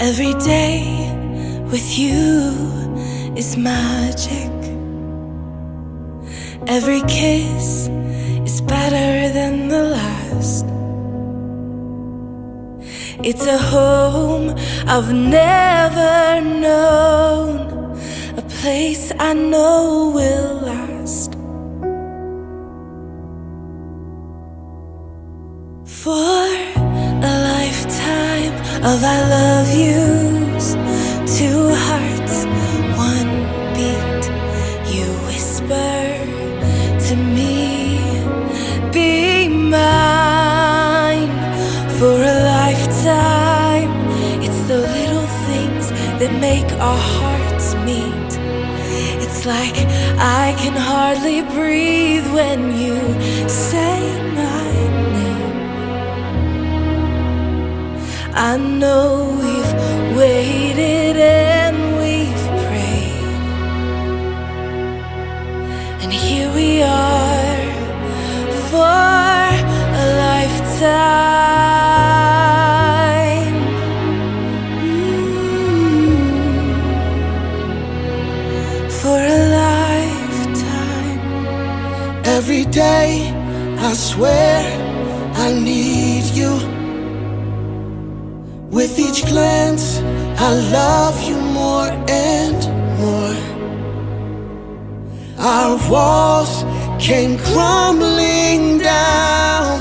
Every day with you is magic. Every kiss is better than the last. It's a home I've never known, a place I know will last for a lifetime of I love yous. Two hearts, one beat. You whisper to me, be mine for a lifetime. It's the little things that make our hearts meet. It's like I can hardly breathe when you say my name. I know we've waited and we've prayed, and here we are for a lifetime. For a lifetime. Every day I swear I need you. With each glance, I love you more and more. Our walls came crumbling down.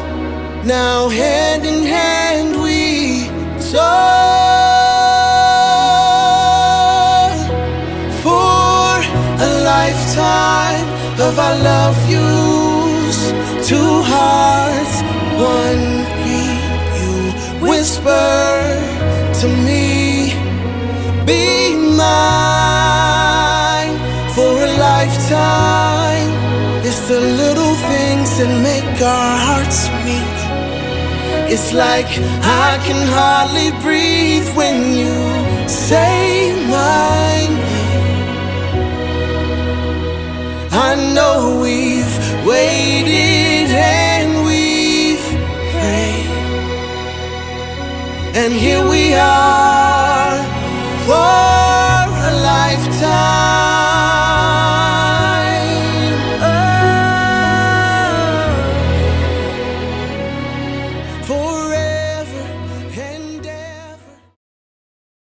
Now hand in hand we soar. For a lifetime of I love yous. Two hearts, one beat. You whisper to me, be mine for a lifetime. It's the little things that make our hearts meet. It's like I can hardly breathe when you say my name. I know we've waited and we've prayed, and here we are for a lifetime.